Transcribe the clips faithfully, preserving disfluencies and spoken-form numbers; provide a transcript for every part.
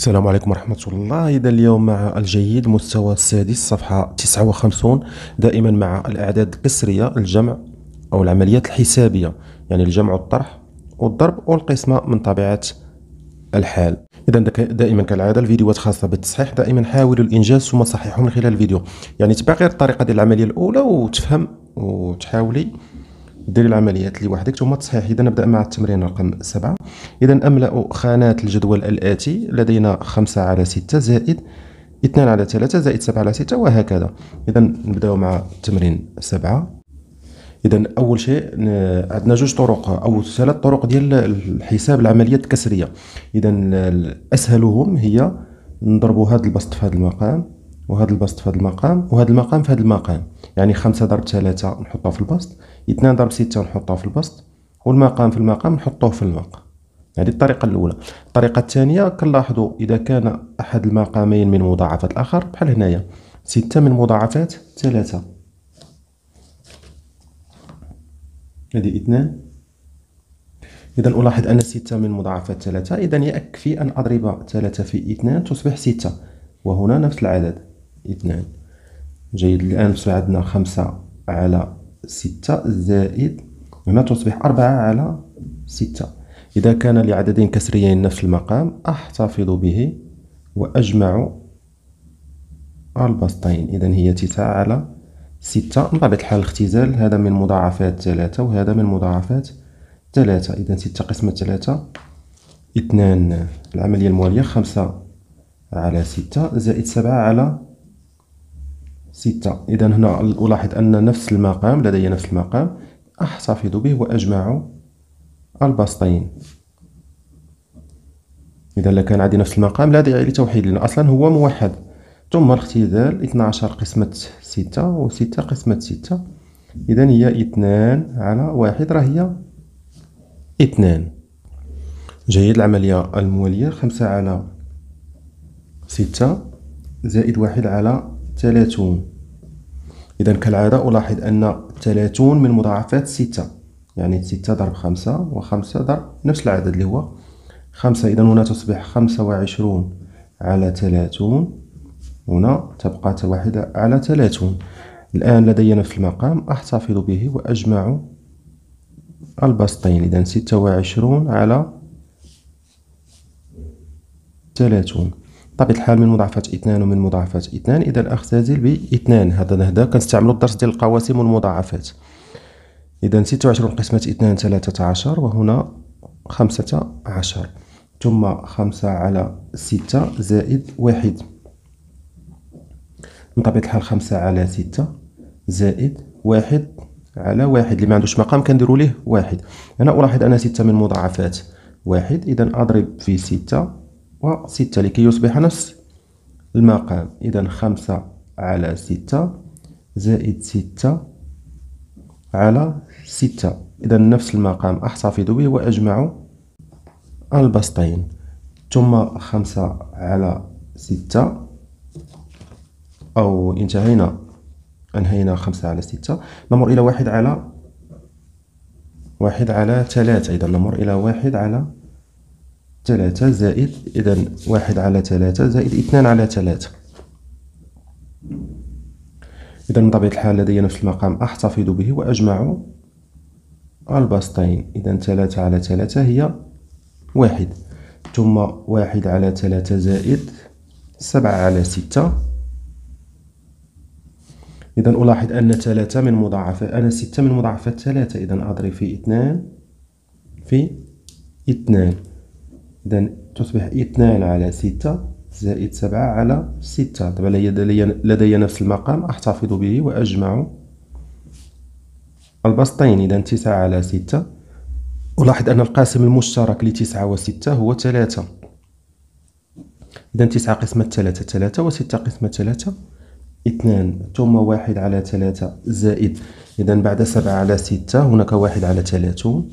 السلام عليكم ورحمة الله. إذا اليوم مع الجيد مستوى السادس صفحة تسعة وخمسين، دائما مع الأعداد الكسرية الجمع أو العمليات الحسابية، يعني الجمع والطرح والضرب والقسمة من طبيعة الحال. إذا دائما كالعادة الفيديوهات خاصة بالتصحيح دائما حاولوا الإنجاز ثم صححوا من خلال الفيديو، يعني تبع غير الطريقة ديال العملية الأولى وتفهم وتحاولي ديري العمليات اللي وحدك ثم التصحيح. إذا نبدأ مع التمرين رقم سبعة. إذا أملأ خانات الجدول الآتي، لدينا خمسة على ستة زائد اثنان على ثلاثة زائد سبعة على ستة وهكذا. إذا نبدأ مع تمرين سبعة. إذا أول شيء عندنا جوج طرق أو ثلاث طرق ديال الحساب العمليات الكسرية. إذا أسهلهم هي نضربوا هذا البسط في هذا المقام، وهذا البسط في هذا المقام، وهذا المقام في هذا المقام، يعني خمسة ضرب ثلاثة نحطها في البسط، اثنان ضرب ستة نحطها في البسط، والمقام في المقام نحطوه في المقام. هذه الطريقة الأولى. الطريقة الثانية كنلاحظوا إذا كان أحد المقامين من مضاعفة الآخر، بحال هنايا ستة من مضاعفات ثلاثة، هذه اثنان. إذا ألاحظ أن ستة من مضاعفات ثلاثة، إذا يكفي أن أضرب ثلاثة في اثنان تصبح ستة، وهنا نفس العدد اثنان. جيد. الآن تصبح عندنا خمسة على ستة زائد، هنا تصبح أربعة على ستة. إذا كان لعددين كسريين نفس المقام أحتفظ به وأجمع البسطين، إذا هي تسعة على ستة. بطبيعة الحال اختزال، هذا من مضاعفات ثلاثة وهذا من مضاعفات ثلاثة، إذا ستة قسمة ثلاثة اثنان. العملية الموالية خمسة على ستة زائد سبعة على ستة، إذا هنا ألاحظ أن نفس المقام، لدي نفس المقام أحتفظ به وأجمع البسطين. إذا لكان عندي نفس المقام لا داعي لتوحيد لأن أصلا هو موحد. ثم الاختزال اثنا عشر قسمة ستة و ستة قسمة ستة، إذا هي اثنان على واحد، راه هي اثنان. جيد. العملية الموالية خمسة على ستة زائد واحد على ثلاثين. إذا كالعادة ألاحظ أن ثلاثين من مضاعفات ستة، يعني ستة ضرب خمسة وخمسة ضرب نفس العدد اللي هو خمسة، إذا هنا تصبح خمسة وعشرون على ثلاثين، هنا تبقى واحد على ثلاثين. الآن لدي نفس المقام أحتفظ به وأجمع البسطين، إذا ستة وعشرون على ثلاثين. بطبيعة الحال من مضاعفات اثنان ومن مضاعفات اثنان، إذا أختزل باثنان. هذا نهدا كنستعملو الدرس ديال القواسم والمضاعفات. إذا ستة وعشرون قسمة اثنان ثلاثة عشر، وهنا خمسة عشر. ثم خمسة على ستة زائد واحد، من طبيعة الحال خمسة على ستة زائد واحد على واحد، اللي ما عندوش مقام كنديرو ليه واحد. أنا ألاحظ أن ستة من مضاعفات واحد، إذا أضرب في ستة وستة لكي يصبح نفس المقام، إذا خمسة على ستة زائد ستة على ستة، إذا نفس المقام أحتفظ به وأجمع البسطين. ثم خمسة على ستة، أو انتهينا أنهينا خمسة على ستة، نمر إلى واحد على واحد على ثلاثة، إذا نمر إلى واحد على ثلاثة زائد، إذا واحد على ثلاثة زائد اثنان على ثلاثة. إذا من طبيعة الحال لدي نفس المقام أحتفظ به وأجمع البسطين، إذا ثلاثة على ثلاثة هي واحد. ثم واحد على ثلاثة زائد سبعة على ستة، إذا ألاحظ أن ثلاثة من مضاعفات أنا ستة من مضاعفات ثلاثة، إذا أضرب في اثنان في اثنان، إذا تصبح اثنان على ستة زائد سبعة على ستة. طبعا لدي نفس المقام أحتفظ به وأجمع البسطين، إذا تسعة على ستة. ألاحظ أن القاسم المشترك لتسعة وستة هو ثلاثة، إذا تسعة قسمة ثلاثة ثلاثة وستة قسمة ثلاثة اثنان. ثم واحد على ثلاثة زائد، إذا بعد سبعة على ستة هناك واحد على ثلاثين.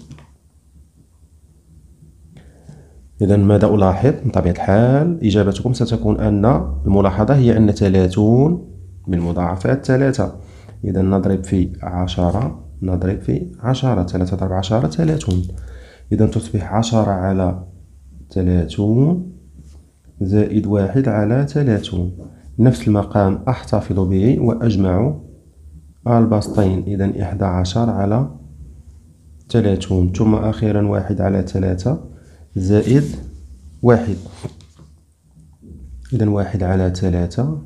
إذا ماذا ألاحظ؟ من طبيعة الحال إجابتكم ستكون أن الملاحظة هي أن ثلاثين من مضاعفات ثلاثة، إذا نضرب في عشرة، نضرب في عشرة، ثلاثة ضرب عشرة ثلاثين، إذا تصبح عشرة على ثلاثين زائد واحد على ثلاثون. نفس المقام أحتفظ به وأجمع البسطين، إذن إحدى عشر على ثلاثون. ثم أخيرا واحد على ثلاثة زائد واحد، إذن واحد على ثلاثة.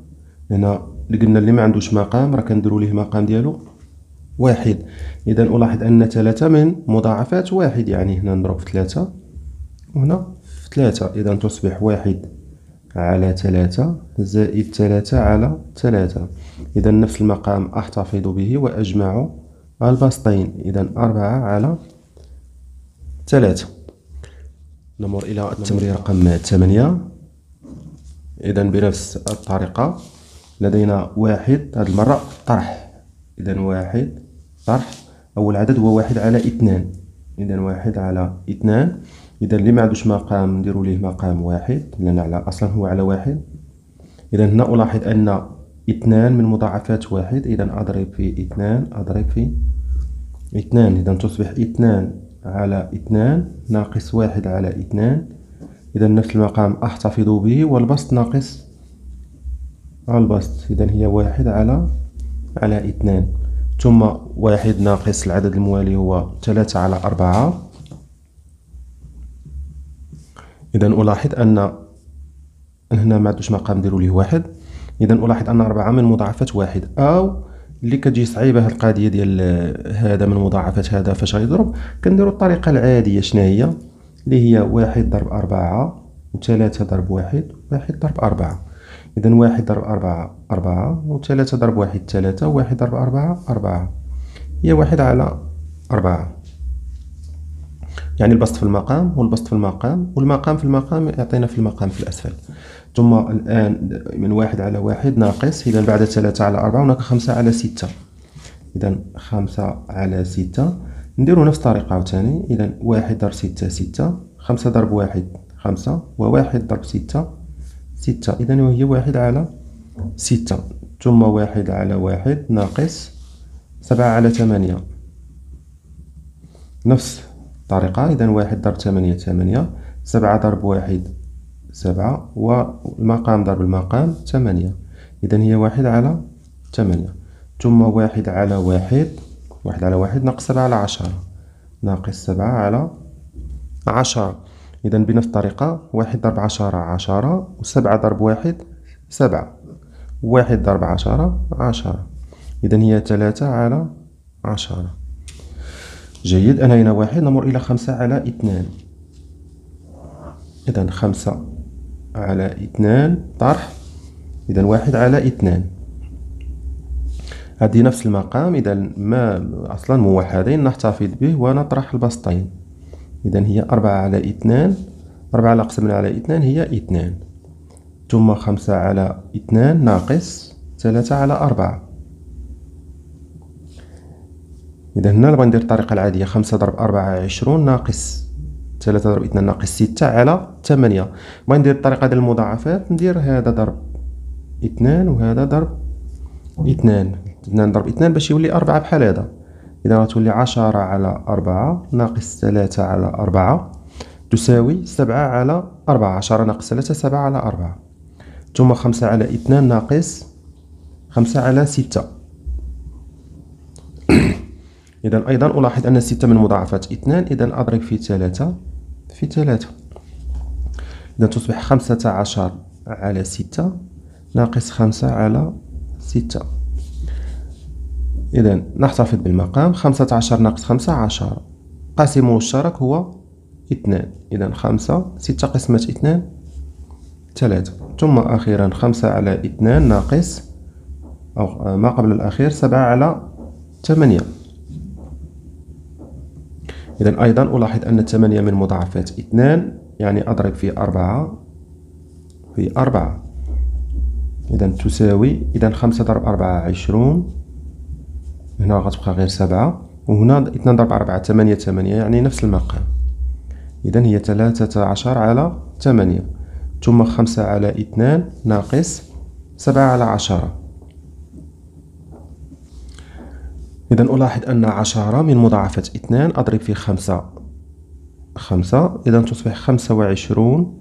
هنا اللي قلنا اللي ما عندوش مقام راه كنديروا ليه مقام ديالو واحد. إذا ألاحظ أن ثلاثة من مضاعفات واحد، يعني هنا نضرب في ثلاثة وهنا في ثلاثة، إذا تصبح واحد على ثلاثة زائد ثلاثة على ثلاثة. إذا نفس المقام أحتفظ به وأجمع البسطين، إذا أربعة على ثلاثة. نمر إلى التمرين رقم ثمانية. إذا بنفس الطريقة لدينا واحد، هذه المرة طرح، إذا واحد طرح. أول عدد هو واحد على اثنان، إذا واحد على اثنان. إذا اللي ما عندوش مقام نديرو ليه مقام واحد، لأن على أصلا هو على واحد. إذا هنا ألاحظ أن اثنان من مضاعفات واحد، إذا أضرب في اثنان أضرب في اثنان، إذا تصبح اثنان على اثنان ناقص واحد على اثنان. إذا نفس المقام أحتفظ به والبسط ناقص البسط، إذا هي واحد على على اثنان. ثم واحد ناقص العدد الموالي هو ثلاثة على أربعة. إذا ألاحظ أن هنا ما عندوش مقام نديرو ليه واحد، إذا ألاحظ أن أربعة من مضاعفات واحد، أو اللي كتجي صعيبة هاد القضية ديال هذا من مضاعفات هذا فاش غيضرب، كنديرو الطريقة العادية. شنا هي؟ اللي هي واحد ضرب أربعة وثلاثة ضرب واحد، واحد ضرب أربعة. إذا واحد ضرب أربعة أربعة، وثلاثة ضرب واحد ثلاثة، وواحد ضرب أربعة أربعة، هي واحد على أربعة. يعني البسط في المقام والبسط في المقام والمقام في المقام يعطينا في المقام في الأسفل. ثم الآن من واحد على واحد ناقص، إذا بعد ثلاثة على أربعة هناك خمسة على ستة، إذا خمسة على ستة. نديرو نفس الطريقة عاوتاني، إذا واحد ضرب ستة ستة، خمسة ضرب واحد خمسة، وواحد ضرب ستة ستة، إذا وهي واحد على ستة. ثم واحد على واحد ناقص سبعة على ثمانية، نفس الطريقة. إذا واحد ضرب ثمانية ثمانية، سبعة ضرب واحد سبعة، والمقام ضرب المقام ثمانية، إذا هي واحد على ثمانية. ثم واحد على واحد، واحد على واحد ناقص سبعة على عشرة، ناقص سبعة على عشرة. إذا بنفس الطريقة واحد ضرب عشرة عشرة، وسبعة ضرب واحد سبعة، واحد ضرب عشرة عشرة، إذا هي ثلاثة على عشرة. جيد، أنهينا واحد. نمر إلى خمسة على اثنان. إذا خمسة على اثنان طرح، إذا واحد على اثنان، هذه نفس المقام، إذا ما أصلا موحدين نحتفظ به ونطرح البسطين. إذا هي أربعة على اثنان، أربعة لا قسمنا على اثنان هي اثنان. ثم خمسة على اثنان ناقص ثلاثة على أربعة. إذا هنا نبغي ندير الطريقة العادية، خمسة ضرب أربعة عشرون، ناقص ثلاثة ضرب اثنان ناقص ستة على ثمانية. بغي ندير الطريقة ديال المضاعفات، ندير هذا ضرب اثنان وهذا ضرب اثنان، اثنان ضرب اثنان باش يولي أربعة بحال هذا. إذا غتولي عشرة على أربعة ناقص ثلاثة على أربعة تساوي سبعة على أربعة، عشرة ناقص ثلاثة سبعة على أربعة. ثم خمسة على اثنان ناقص خمسة على ستة. إذا أيضا ألاحظ أن ستة من مضاعفات اثنان، إذا أضرب في ثلاثة في ثلاثة، إذا تصبح خمسة عشر على ستة ناقص خمسة على ستة. إذا نحتفظ بالمقام، خمسة عشر ناقص خمسة عشرة، قاسم الشرك هو اثنان، إذا خمسة ستة قسمة اثنان ثلاثة. ثم أخيرا خمسة على اثنان ناقص أو ما قبل الأخير سبعة على ثمانية. إذا أيضا ألاحظ أن ثمانية من مضاعفات اثنان، يعني أضرب في أربعة في أربعة، إذا تساوي، إذا خمسة ضرب أربعة عشرون، هنا غتبقى غير سبعة، وهنا اثنان ضرب أربعة ثمانية ثمانية، يعني نفس المقام، إذا هي ثلاثة عشر على ثمانية. ثم خمسة على اثنان ناقص سبعة على عشرة. إذا ألاحظ أن عشرة من مضاعفات اثنان، أضرب في خمسة خمسة، إذا تصبح خمسة وعشرون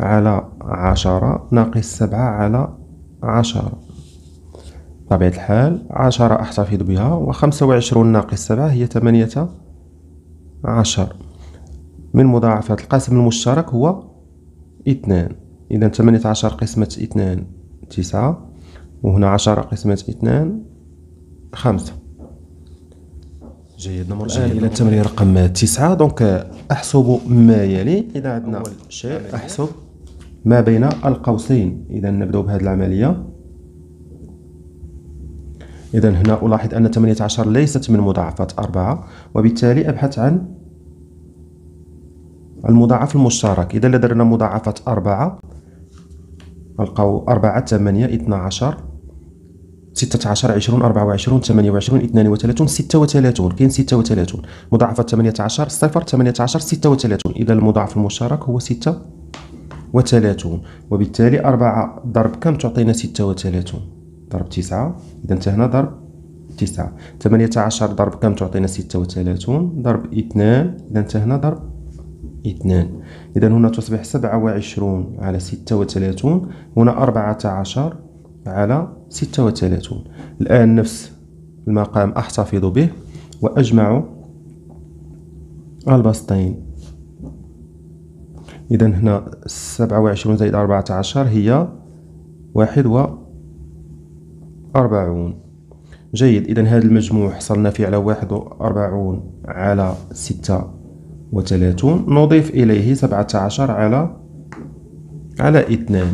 على عشرة ناقص سبعة على عشرة. طبيعة الحال عشرة أحتفظ بها، وخمسة وعشرون ناقص سبعة هي ثمانية عشر. من مضاعفات القاسم المشترك هو اثنان، إذا ثمانية عشر قسمة اثنان تسعة، وهنا عشرة قسمة اثنان خمسة. جيد. نمر الآن إلى التمرين رقم تسعة. دونك أحسب ما يلي. إذا عندنا أول شيء أحسب ما بين القوسين، إذا نبدأ بهذه العملية. إذا هنا ألاحظ أن ثمانية عشر ليست من مضاعفات أربعة، وبالتالي أبحث عن المضاعف المشترك. إذا لدينا مضاعفة أربعة، القو أربعة ثمانية اثنى عشر ستة عشر عشرون أربعة وعشرون ثمانية وعشرون اثنان وثلاثون ستة وثلاثون، كاين ستة وثلاثون. مضاعفة ثمانية عشر صفر ثمانية عشر ستة وثلاثون، إذا المضاعف المشترك هو ستة وثلاثون، وبالتالي أربعة ضرب كم تعطينا ستة وثلاثون؟ ضرب تسعة، إذا انتهينا ضرب تسعة. ثمانية عشر ضرب كم تعطينا ستة وثلاثون؟ ضرب اثنان، إذا انتهينا ضرب اثنان. إذا هنا تصبح سبعة وعشرون على ستة وثلاثون، هنا أربعة عشر على ستة وثلاثون. الآن نفس المقام أحتفظ به وأجمع البسطين. إذا هنا سبعة وعشرون زائد أربعة عشر هي واحد وأربعون. جيد. إذا هذا المجموع حصلنا فيه على واحد وأربعون على ستة وثلاثون، نضيف إليه سبعة عشر على على اثنان.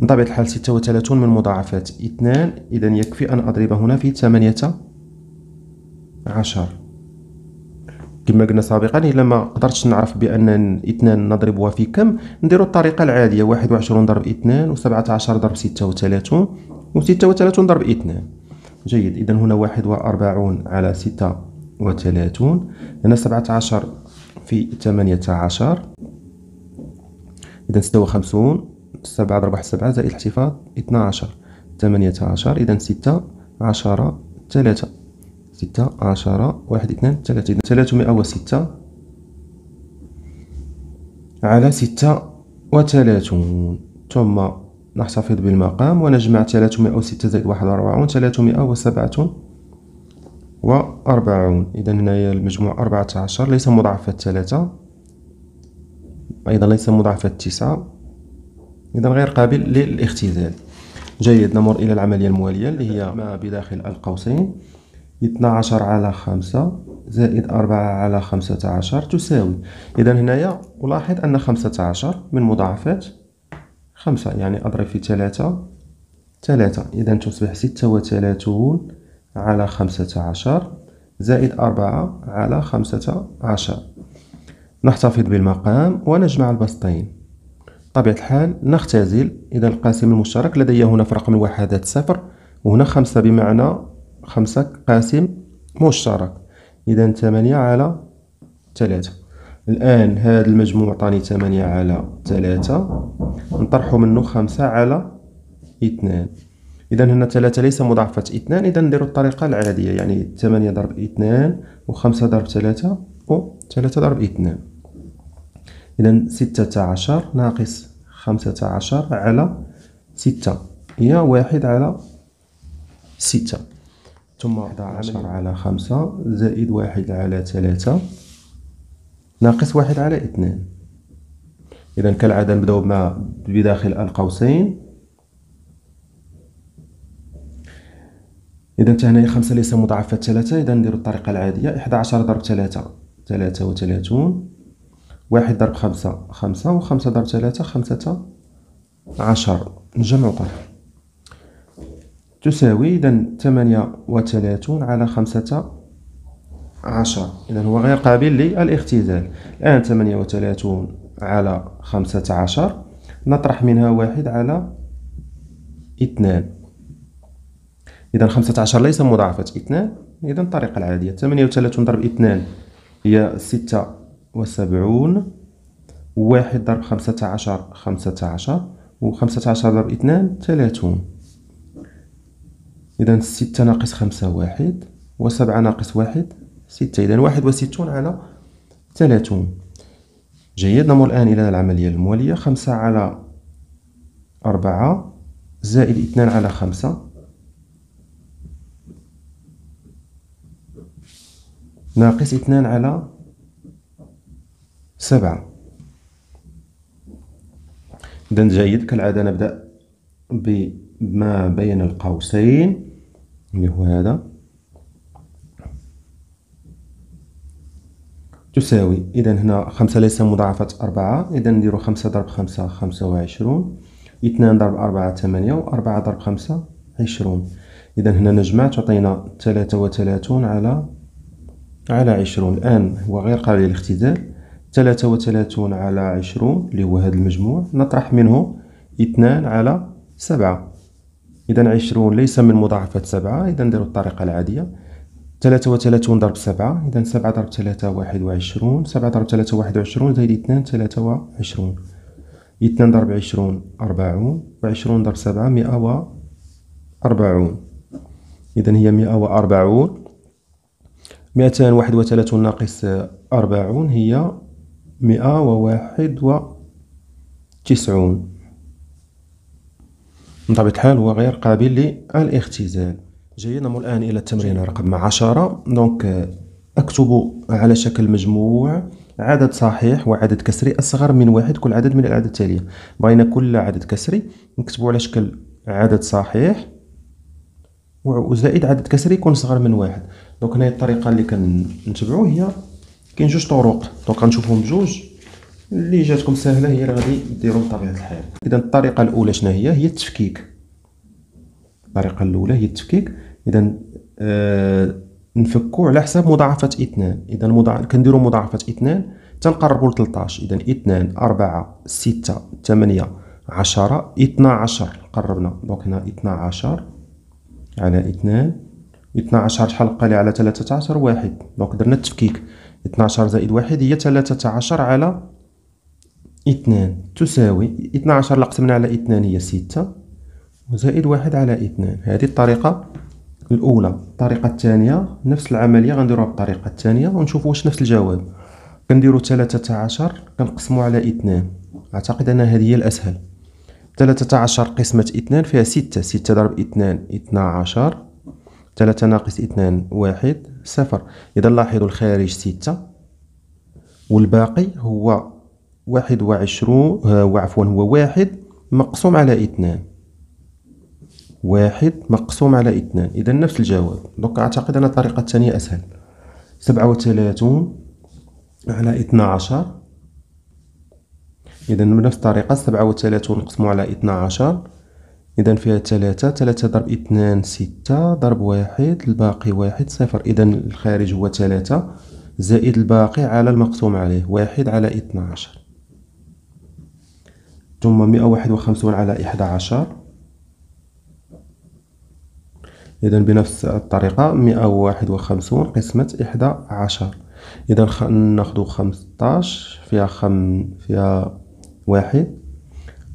بطبيعة الحال ستة وثلاثون من مضاعفات اثنان، إذا يكفي أن أضرب هنا في ثمانية عشر. كما قلنا سابقا، إلا ما قدرتش نعرف بأن اثنان نضربها في كم، نديرو الطريقة العادية، واحد وعشرون ضرب اثنان، وسبعة عشر ضرب ستة وثلاثون، وستة وثلاثون ضرب اثنان. جيد. إذا هنا واحد وأربعون على ستة وثلاثون، هنا سبعة عشر في ثمانية عشر، إذا ستة وخمسون، سبعة ضرب واحد سبعة زائد الاحتفاظ اثنى عشر، ثمانية عشر، إذا ستة عشرة ثلاثة، ستة عشرة واحد اثنان ثلاثة، إذا ثلاثمائة وستة على ستة وثلاثون. ثم نحتفظ بالمقام ونجمع ثلاثمائة وستة زائد واحد وأربعون ثلاثمائة وسبعة وأربعون. إذا هنايا المجموع أربعة عشر، ليس مضاعفة ثلاثة، أيضا ليس مضاعفة تسعة، إذا غير قابل للاختزال. جيد. نمر إلى العملية الموالية اللي هي ما بداخل القوسين. اثنى عشر على خمسة زائد أربعة على خمسة عشر تساوي. إذا هنايا ألاحظ أن خمسة عشر من مضاعفات خمسة، يعني أضرب في ثلاثة ثلاثة، إذا تصبح ستة وثلاثون على خمسة عشر زائد أربعة على خمسة عشر. نحتفظ بالمقام ونجمع البسطين. طبيعة الحال نختزل. إذا القاسم المشترك لدي هنا في رقم الوحدات صفر، وهنا خمسة، بمعنى خمسة قاسم مشترك، إذا ثمانية على ثلاثة. الآن هذا المجموع عطاني ثمانية على ثلاثة، نطرحو منه خمسة على اثنان. إذا هنا ثلاثة ليس مضاعفة اثنان، إذا نديرو الطريقة العادية، يعني ثمانية ضرب اثنان، وخمسة ضرب ثلاثة، وثلاثة ضرب اثنان. إذا ستة عشر ناقص خمسة عشر على ستة هي واحد على ستة. ثم أحد عشر على خمسة زائد واحد على ثلاثة ناقص واحد على اثنان. إذا كالعادة نبداو مع بداخل القوسين. إذا هنايا خمسة ليس مضاعفة ثلاثة، إذا نديرو الطريقة العادية، إحدى عشر ضرب ثلاثة ثلاثة وثلاثون، واحد ضرب خمسة خمسة، وخمسة ضرب ثلاثة خمسة عشر. نجمعو طرح تساوي إذا ثمانية وثلاثون على خمسة عشر، إذا هو غير قابل للاختزال. الآن ثمانية وثلاثون على خمسة عشر نطرح منها واحد على اثنان. إذا خمسة عشر ليس مضاعفة اثنان، إذا الطريقة العادية، ثمانية وثلاثون ضرب اثنان هي ستة وسبعون، واحد ضرب خمسة عشر خمسة عشر، وخمسة عشر ضرب اثنان ثلاثون. إذا ستة ناقص خمسة واحد، وسبعة ناقص واحد ستة، إذا واحد وستون على ثلاثون. جيد. نمر الآن إلى العملية الموالية. خمسة على أربعة زائد اثنان على خمسة ناقص اثنان على سبعة. إذن جيد كالعادة نبدأ بما بين القوسين اللي هو هذا تساوي. إذا هنا خمسة ليس مضاعفة أربعة، إذا نديرو خمسة ضرب خمسة خمسة وعشرون، اثنان ضرب أربعة ثمانية، وأربعة ضرب خمسة عشرون. إذا هنا نجمع تعطينا ثلاثة وثلاثون على على عشرون. الآن هو غير قابل للاختزال، ثلاثة وثلاثون على عشرون اللي هو هذا المجموع نطرح منه اثنان على سبعة. إذا عشرون ليس من مضاعفة سبعة، إذا نديرو الطريقة العادية، ثلاثة وثلاثون ضرب سبعة، إذا سبعة ضرب ثلاثة واحد وعشرون، سبعة ضرب ثلاثة واحد وعشرون زائد اثنان ثلاثة وعشرون، اثنان ضرب عشرون أربعون، وعشرون ضرب سبعة مئة وأربعون. إذا هي مئة وأربعون، مئتان واحد وثلاثون ناقص أربعون هي مئة وواحد وتسعون. بطبيعة الحال هو غير قابل للاختزال. جاي نمر الآن إلى التمرين رقم عشرة. دونك أكتب على شكل مجموع عدد صحيح وعدد كسري أصغر من واحد كل عدد من الأعداد التالية. بغينا كل عدد كسري نكتبه على شكل عدد صحيح وزائد عدد كسري يكون صغر من واحد. دونك هنا الطريقة اللي كنتبعو هي كاين جوج طرق، دونك غنشوفهم بجوج اللي جاتكم سهلة هي اللي غادي ديرو بطبيعة الحال. إذا الطريقة الأولى شنو هي؟ هي التفكيك. الطريقة الأولى هي التفكيك. إذا آه نفكو على حساب مضاعفة اثنان. إذا مضاع... كنديرو مضاعفة اثنان تنقربو ل ثلاثة عشر. إذا اثنان أربعة ستة ثمانية عشرة اثنا عشر قربنا. دونك هنا اثنا عشر على اثنان، اثنا عشر شحال قالي على ثلاثة عشر؟ واحد. دونك درنا التفكيك، اثنا عشر زائد واحد هي ثلاثة عشر على اثنان تساوي اثنا عشر اللي قسمنا على اثنان هي ستة وزائد واحد على اثنان. هذه الطريقة الأولى. الطريقة الثانية نفس العملية غنديروها بالطريقة الثانية ونشوفوا واش نفس الجواب. كنديرو ثلاثة عشر كنقسمو على اثنان، أعتقد أن هذه هي الأسهل. ثلاثة عشر قسمة اثنان فيها ستة، ستة ضرب اثنان اثنا عشر، ثلاثة ناقص اثنان واحد صفر. إذا لاحظوا الخارج ستة والباقي هو واحد وعشرون، وعفوا هو واحد مقسوم على اثنان، واحد مقسوم على اثنان. إذا نفس الجواب. دونك أعتقد أن الطريقة الثانية أسهل. سبعة وثلاثون على اثنا عشر. إذا بنفس الطريقة سبعة وثلاثون نقسمو على اثنا عشر. إذا فيها ثلاثة، ثلاثة ضرب اثنان ستة ضرب واحد الباقي واحد صفر. إذا الخارج هو ثلاثة زائد الباقي على المقسوم عليه واحد على اثنا عشر. ثم مئة وواحد وخمسون على إحدى عشر. إذا بنفس الطريقة مئة وواحد وخمسون قسمة إحدى عشر. إذا ناخدو خمسطاش فيها خم فيها واحد،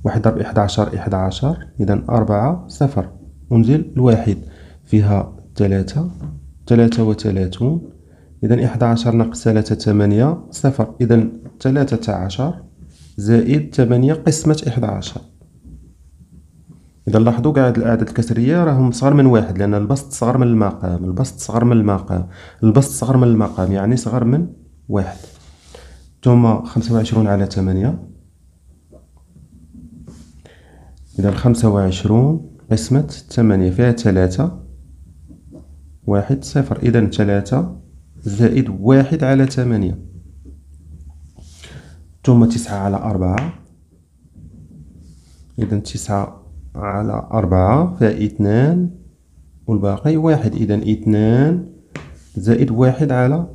واحد ضرب إحدى عشر إحدى عشر. إذا أربعة صفر أنزل الواحد، فيها ثلاثة، ثلاثة وثلاثون. إذا إحدى عشر ناقص ثلاثة ثمانية صفر. إذا ثلاثة عشر زائد ثمانية قسمة إحدى عشر. إذا لاحظوا قاعد الأعداد الكسرية راهم صغار من واحد، لأن البسط صغر من المقام، البسط صغر من المقام، البسط صغر من المقام، يعني صغر من واحد. ثم خمسة وعشرون على ثمانية. إذا خمسة وعشرون قسمة ثمانية فيها ثلاثة واحد صفر. إذا ثلاثة زائد واحد على ثمانية. ثم تسعة على أربعة. إذا تسعة على أربعة فيها اثنان والباقي واحد. إذا اثنان زائد واحد على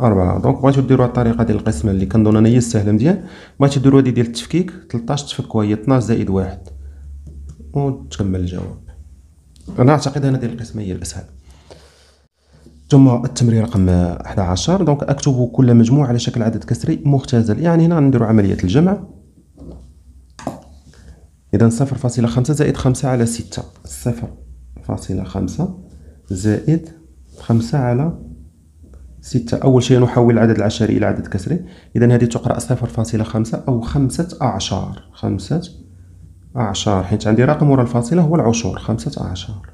أربعة. دونك بغيتو ديروا الطريقة ديال القسمة اللي كنظن أنا هي السهلة مزيان. بغيتو ديروا هادي ديال التفكيك، ثلاثة عشر تفكوها هي اثنا عشر زائد واحد وتكمل الجواب. أنا أعتقد أن هذه القسمة هي الأسهل. ثم التمرين رقم إحدى عشر. دونك أكتب كل مجموعة على شكل عدد كسري مختزل، يعني هنا غنديروا عملية الجمع. إذا صفر فاصلة خمسة زائد خمسة على ستة، صفر فاصلة خمسة زائد خمسة على ستة. أول شيء نحول العدد العشري إلى عدد كسري، إذا هذه تقرأ صفر فاصلة خمسة أو خمسة أعشار، خمسة أعشار حيت عندي رقم وراء الفاصلة هو العشور، خمسة أعشار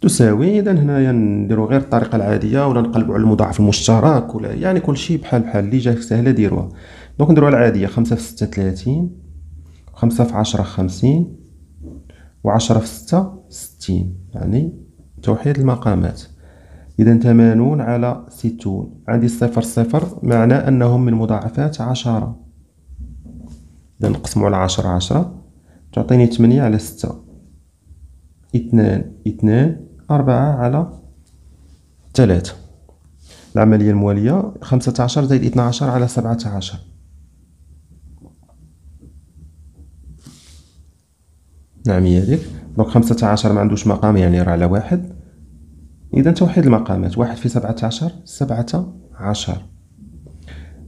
تساوي. إذا هنايا نديرو غير الطريقة العادية ولا نقلبو على المضاعف المشترك ولا يعني كلشي بحال بحال، اللي جاك سهلة ديروها. دونك نديروها العادية، خمسة في ستة ثلاثين، وخمسة في عشرة خمسين، وعشرة في ستة ستين، يعني توحيد المقامات. إذا ثمانون على ستون، عندي صفر صفر معنى أنهم من مضاعفات عشرة، إذا نقسمو على عشرة عشرة تعطيني ثمانية على ستة، اثنان اثنان، أربعة على ثلاثة. العملية الموالية، خمسة عشر زائد اثنا عشر على سبعة عشر، نعم هي هذيك. دونك خمسة عشر ما عندوش مقام يعني راه على واحد، إذا توحيد المقامات، واحد في سبعة عشر سبعة عشر،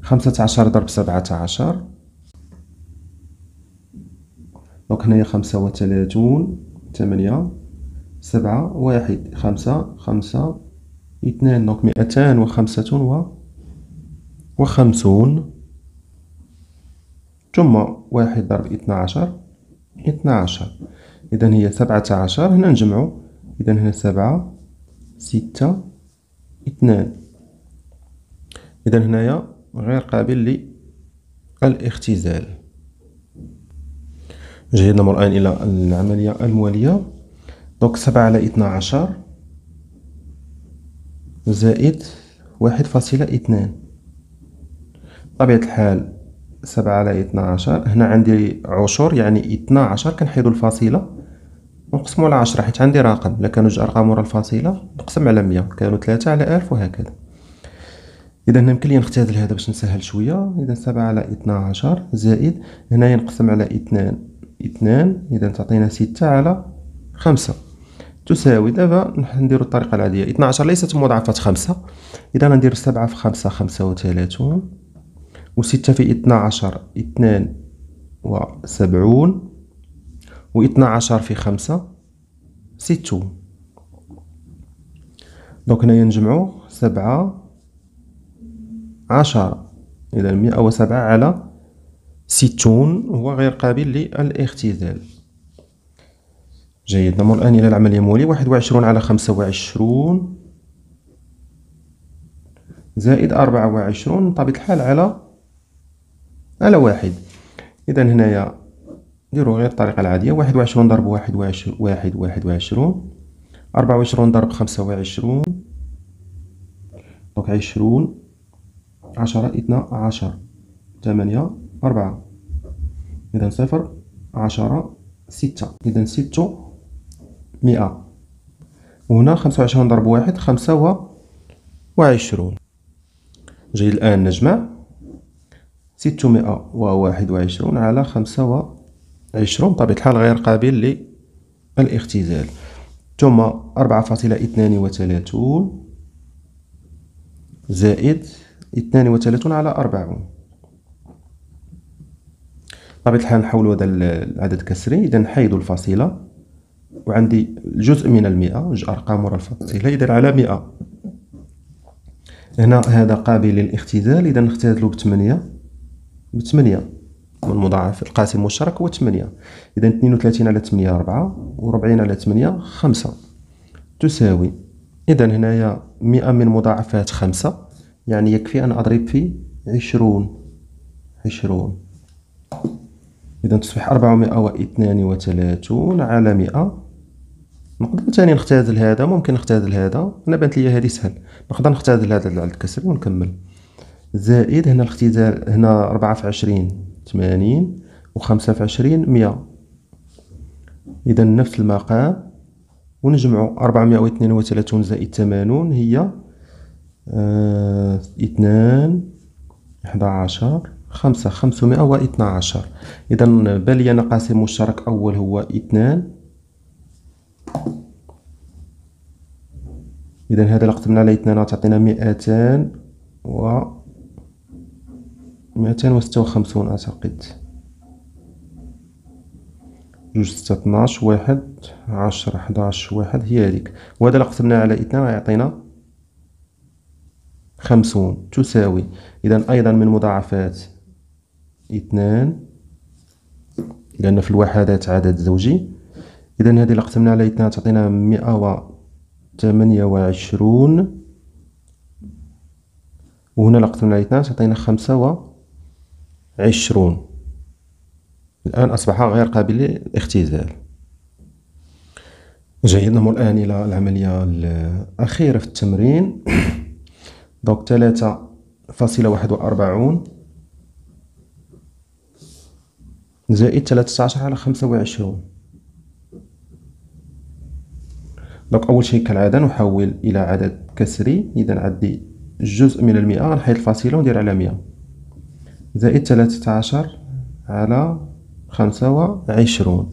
خمسة عشر ضرب سبعة عشر، دونك هنايا خمسة وثلاثون، ثمانية سبعة واحد، خمسة خمسة اثنان، دونك مئتان وخمسة و وخمسون، ثم واحد ضرب اثنا عشر اثنا عشر، إذا هي سبعة عشر. هنا نجمعو، إذا هنا سبعة ستة اثنان، إذا هنايا غير قابل للاختزال. جينا نمر الآن إلى العملية الموالية، دونك سبعة على اثنا عشر زائد واحد فاصلة اثنان. طبيعة الحال سبعة على اثنا عشر هنا عندي عشر يعني اثنا عشر، كنحيدو الفاصلة ونقسمو على عشرة حيت عندي رقم، إلا كانو جوج أرقام ورا الفاصلة نقسم على مية، كانو ثلاثة على ألف وهكذا. إذا هنا يمكن لي نختزل هذا باش نسهل شوية، إذا سبعة على اثنا عشر زائد هنايا نقسم على اثنان اثنان، إذا تعطينا ستة على خمسة تساوي. دابا نديرو الطريقة العادية، اثنا عشر ليست مضاعفة خمسة، إذا ندير سبعة في خمسة خمسة وثلاثون، وستة في اثنا عشر اثنان وسبعون، واثنا عشر في خمسة ستون. دونك هنايا نجمعو سبعة عشرة، إذا مئة وسبعة على ستون هو غير قابل للاختزال. جيد، نمر الآن إلى العملية الموالية، واحد وعشرون على خمسة وعشرون زائد أربعة وعشرون، بطبيعة الحال على على واحد. إذا هنايا نديرو غير الطريقة العادية، واحد وعشرون ضرب واحد وعشرون واحد واحد وعشرون، أربعة وعشرون ضرب خمسة وعشرون، دونك عشرون عشرة اثنا عشر، ثمانية أربعة، إذا صفر عشرة ستة، إذا ستة مئة، وهنا خمسة وعشرون ضرب واحد خمسة وعشرون. جاي الآن نجمع ستمائة وواحد وعشرون على خمسة وعشرون، بطبيعة الحال غير قابل للاختزال. ثم أربعة فاصلة اثنان وثلاثون زائد اثنان وثلاثون على أربعون، بطبيعة الحال نحولو هذا العدد كسري، إذا نحيدو الفاصلة وعندي جزء من المئة، جوج أرقام ورا الفاصلة، إذا على مئة. هنا هذا قابل للاختزال، إذا نختزلو بثمانية بثمانية، والمضاعف القاسم المشترك هو ثمانية، إذا اثنين وثلاثين على ثمانية أربعة، وربعين على ثمانية خمسة تساوي. إذا هنايا مئة من مضاعفات خمسة، يعني يكفي أن أضرب في عشرون عشرون، إذا تصبح أربعمائة واثنان وثلاثون على مئة. نقدر تاني نختزل هذا، ممكن نختزل هذا، أنا بانت لي هذه سهل، نقدر نختزل هذا العدد الكسري ونكمل. زائد هنا الاختزال، هنا أربعة في عشرين ثمانين، وخمسة في عشرين مئة، إذا نفس المقام، ونجمعو أربعمائة واثنان وثلاثون زائد ثمانون هي آه اثنان أحد عشر خمسة خمسمائة واثنا عشر. إذا بالي أنا قاسم مشترك أول هو اثنان، إذا هذا اللي قسمنا على اثنان غتعطينا مئتان و مئتان وستة وخمسون أعتقد، جوج ستة اثناش واحد عشر أحد عشر واحد هي هذيك، وهذا اللي قسمنا على اثنان غيعطينا خمسون تساوي إذا أيضا من مضاعفات اثنان، لأن في الوحدات عدد زوجي. إذا هذه اللي قسمنا على اثنان تعطينا مئة وثمانية وعشرون، وهنا اللي قسمنا على اثنان تعطينا خمسة وعشرون. الآن أصبح غير قابل للاختزال. جيد، نمر الآن إلى العملية الأخيرة في التمرين. دوك ثلاثة فاصلة واحد وأربعون زائد ثلاثة عشر على خمسة وعشرون. دوك أول شيء كالعادة نحول إلى عدد كسري، إذا عندي جزء من المئة غنحيد الفاصلة وندير على مئة زائد ثلاثة عشر على خمسة وعشرون.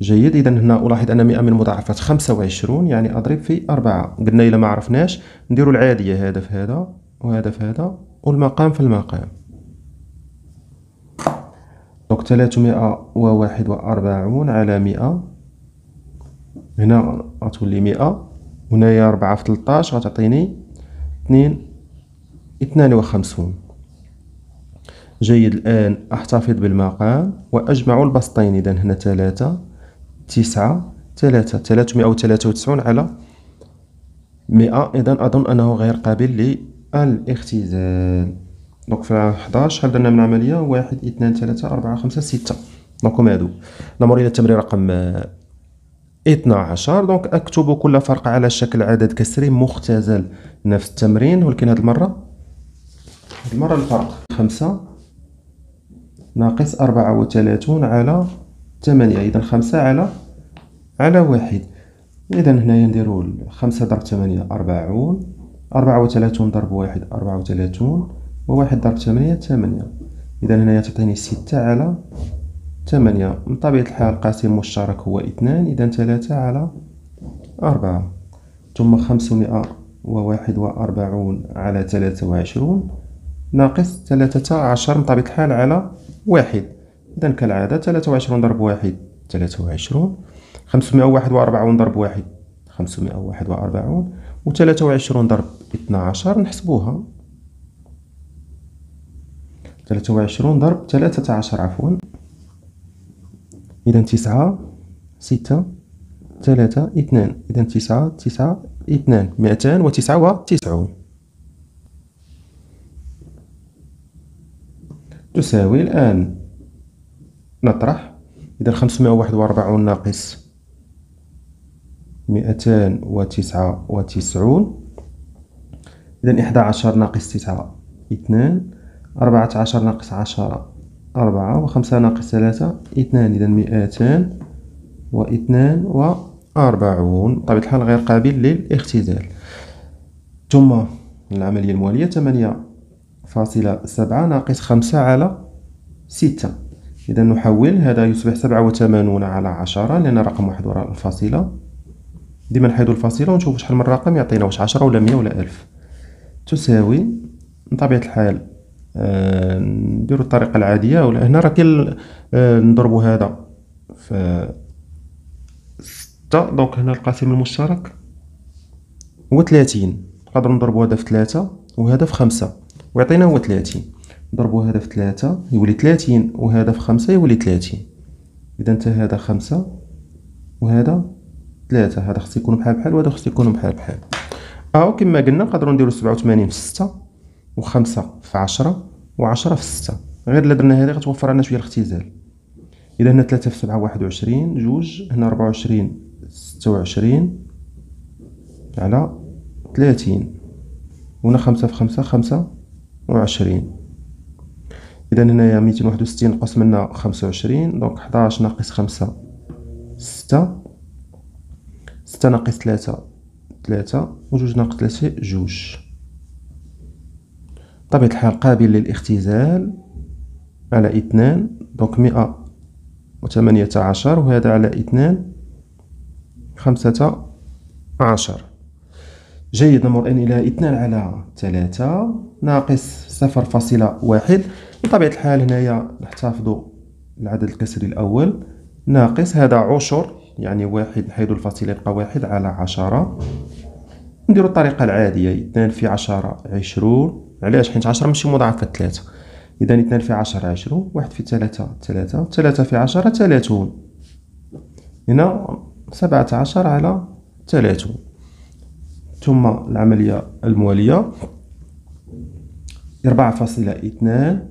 جيد، إذا هنا ألاحظ أن مئة من مضاعفات خمسة وعشرون يعني أضرب في أربعة. قلنا إلا ما عرفناش نديرو العادية، هذا في هذا وهذا في هذا والمقام في المقام. دوك ثلاثمائة وواحد وأربعون على مئة، هنا غتولي مئة، هنايا أربعة في ثلاثطاش غتعطيني اثنين اثنان وخمسون. جيد، الآن أحتفظ بالمقام وأجمع البسطين. إذا هنا ثلاثة تسعة ثلاثة ثلاثمائة وثلاثة وتسعون على مئة، إذا أظن أنه غير قابل للاختزال. دونك في حداش شحال درنا من عملية؟ واحد اثنان ثلاثة أربعة خمسة ستة. دونك هما هادو. نمر إلى التمرين رقم اثنا عشر. دونك أكتب كل فرق على شكل عدد كسري مختزل، نفس التمرين ولكن هاد المرة هاد المرة الفرق خمسة ناقص أربعة وثلاثون على ثمانية، إذا خمسة على على واحد. إذا هنايا نديرو خمسة ضرب ثمانية أربعون، أربعة وثلاثون ضرب واحد أربعة وثلاثون، وواحد ضرب ثمانية ثمانية. إذا هنايا تعطيني ستة على ثمانية. من طبيعة الحال قاسم مشترك هو اثنان، إذا ثلاثة على أربعة. ثم خمسمائة وواحد وأربعون على ثلاثة وعشرون ناقص ثلاثة عشر من طبيعة الحال على واحد. إذا كالعادة ثلاثة وعشرون ضرب واحد ثلاثة وعشرون، خمسمائة وواحد وأربعون ضرب واحد خمسمائة وواحد وأربعون، وثلاثة وعشرون ضرب اثنى عشر نحسبوها، ثلاثة وعشرون ضرب ثلاثة عشر عفوا. إذا تسعة ستة ثلاثة اثنان، إذا تسعة تسعة اثنان مئتان وتسعة وتسعون تساوي. الآن نطرح، إذا خمسمائة وواحد وأربعون ناقص مئتان وتسعة وتسعون، إذا إحدى عشر ناقص تسعة اثنان، أربعة عشر ناقص عشرة أربعة، وخمسة ناقص ثلاثة اثنان، إذا مئتان واثنان وأربعون. بطبيعة الحال غير قابل للاختزال. ثم العملية الموالية ثمانية فاصلة سبعة ناقص خمسة على ستة، إذا نحول هذا يصبح سبعة وثمانون على عشرة، لأن رقم واحد وراء الفاصلة. ديما نحيدو الفاصلة ونشوف شحال من رقم يعطينا، واش عشرة ولا مية ولا ألف. تساوي من طبيعة الحال آه نديرو الطريقة العادية، ولا هنا راه كاين آه نضربو هذا في ستة، دونك هنا القاسم المشترك هو ثلاثين، نقدرو نضربو هذا في ثلاثة وهذا في خمسة ويعطينا هو ثلاثين، نضربو هذا في ثلاثة يولي ثلاثين، وهذا في خمسة يولي ثلاثين. إذا نتا هذا خمسة وهذا ثلاثة، هذا خص يكون بحال بحال وهذا خص يكون بحال بحال. أو كما قلنا نقدرو نديرو سبعة وثمانين في ستة، وخمسة في عشرة، وعشرة في ستة. غير إلا درنا هذه غتوفر لنا شوية الاختزال. إذا هنا ثلاثة في سبعة واحد وعشرين جوج، هنا ربعة وعشرين ستة وعشرين على ثلاثين، وهنا خمسة في خمسة خمسة وعشرين. إذا هنايا ميتين واحد وستين نقص منا خمسة وعشرين، دونك حداش ناقص خمسة ستة، ستة ناقص ثلاثة ثلاثة، وجوج ناقص ثلاثة جوج. بطبيعة الحال قابل للاختزال على اثنان، دونك مئة وثمانية عشر، وهذا على اثنان خمسة عشر. جيد، نمر الآن إلى اثنان على ثلاثة ناقص صفر فاصلة واحد. بطبيعة الحال هنايا نحتفظوا العدد الكسري الأول ناقص هذا عشر، يعني واحد نحيدو الفاصلة يبقى واحد على عشرة، نديرو الطريقه العاديه اثنان في عشرة عشرون. علاش؟ حيت عشرة ماشي مضاعفه ثلاثة، اذا اثنان في عشرة عشرون، واحد في ثلاثة ثلاثة، ثلاثة في عشرة ثلاثون، هنا سبعة عشر على ثلاثون. ثم العمليه المواليه أربعة فاصلة اثنان